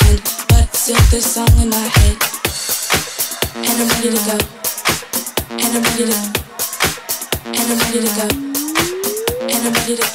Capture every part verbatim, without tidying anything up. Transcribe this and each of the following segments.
pen, but still this song in my head. And I'm ready to go. And I'm ready to. And I'm ready to go. And I'm ready to.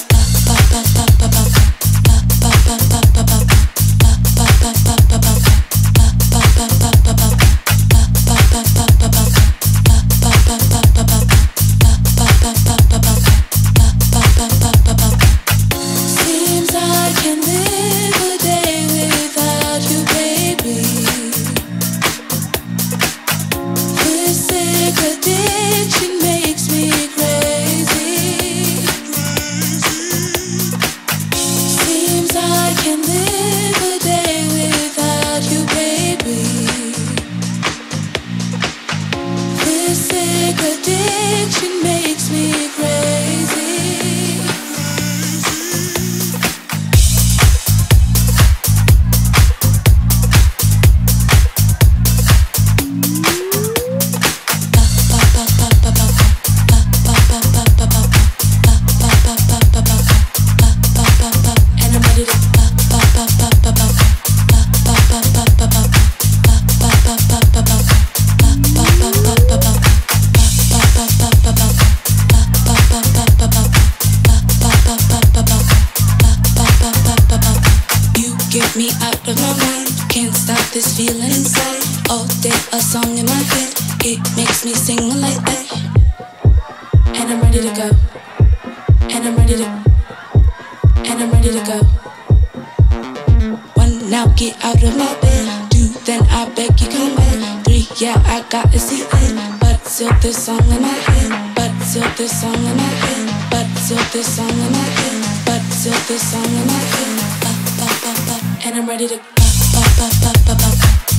Song in my head, and I'm ready to pop, pop, pop, pop, pop.